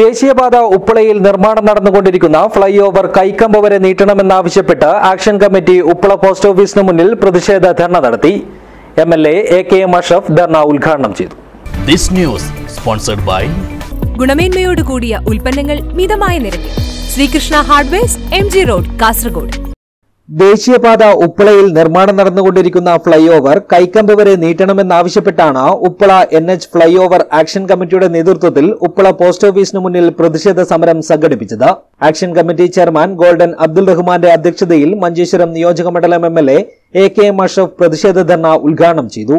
ദേശീയപാത ഉപ്പളയിൽ നിർമ്മാണം നടന്നുകൊണ്ടിരിക്കുന്ന ഫ്ലൈഓവർ കൈക്കമ്പ വരെ നീട്ടണമെന്നാവശ്യപ്പെട്ട് ആക്ഷൻ കമ്മിറ്റി ഉപ്പള പോസ്റ്റ് ഓഫീസിന് മുന്നിൽ പ്രതിഷേധ ധർണ നടത്തി. MLA AK Mashov ധർണ ഉദ്ഘാടനം ചെയ്തു. This news sponsored by ഗുണമേന്മയോട് കൂടിയ ഉൽപ്പന്നങ്ങൾ മിതമായ നിരക്കിൽ Shri Krishna hardwares MG Road Kasaragod. ദേശീയപാത ഉപ്പളയിൽ നിർമ്മാണം നടന്നുകൊണ്ടിരിക്കുന്ന ഫ്ലൈഓവർ കൈക്കമ്പ് വരെ നീട്ടണമെന്നാവശ്യപ്പെട്ടാണ് ഉപ്പള NH ഫ്ലൈഓവർ ആക്ഷൻ കമ്മിറ്റിയുടെ നേതൃത്വത്തിൽ ഉപ്പള പോസ്റ്റ് ഓഫീസിന് മുന്നിൽ പ്രതിഷേധ സമരം സംഘടിപ്പിച്ചത്. Action committee chairman golden Abdul റഹ്മാന്റെ അധ്യക്ഷതയിൽ മഞ്ചേശ്വരം നിയോജകമണ്ഡലം MLA AK Mashov പ്രതിഷേധ ധർണ ഉദ്ഘാടനം ചെയ്തു.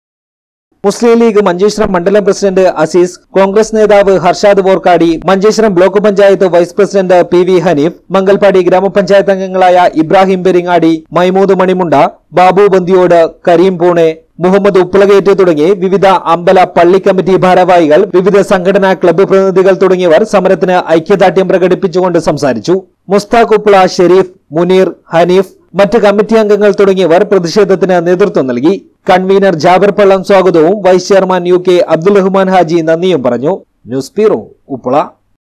മുസ്ലിം ലീഗ് മഞ്ചേശ്വരം മണ്ഡലം പ്രസിഡന്റ് അസീസ്, കോൺഗ്രസ് നേതാവ് Harshad Vorkady, Manjeshwaram block panchayat vice president PV Hanif, Mangalpady ഗ്രാമപഞ്ചായത്ത് അംഗങ്ങളായ ഇബ്രാഹിം പെരിങ്ങാടി, മൈമൂദ മണിമുണ്ട, ബാബു ബന്ദിയോട്, കരീം പോണെ, മുഹമ്മദ് ഉപ്പുളകേറ്റ് തുടങ്ങി വിവിധ അമ്പല പള്ളി കമ്മിറ്റി ഭാരവാഹികൾ, വിവിധ സംഘടനാ ക്ലബ്ബ് പ്രതിനിധികൾ തുടങ്ങിയവർ സമരത്തിന് ഐക്യദാർഢ്യം പ്രകടിപ്പിച്ചുകൊണ്ട് സംസാരിച്ചു. മുസ്താഖ് ഉപ്പള ഷെരീഫ്, മുനീർ ഹനീഫ്, മറ്റ് കമ്മിറ്റി അംഗങ്ങൾ തുടങ്ങിയവർ പ്രതിഷേധത്തിന് നേതൃത്വം നൽകി. കൺവീനർ ജാവർ പളൻ സ്വാഗതവും vice chairman UK Abdul Rehman Haji Nanniy പറഞ്ഞു. News bureau Uppala.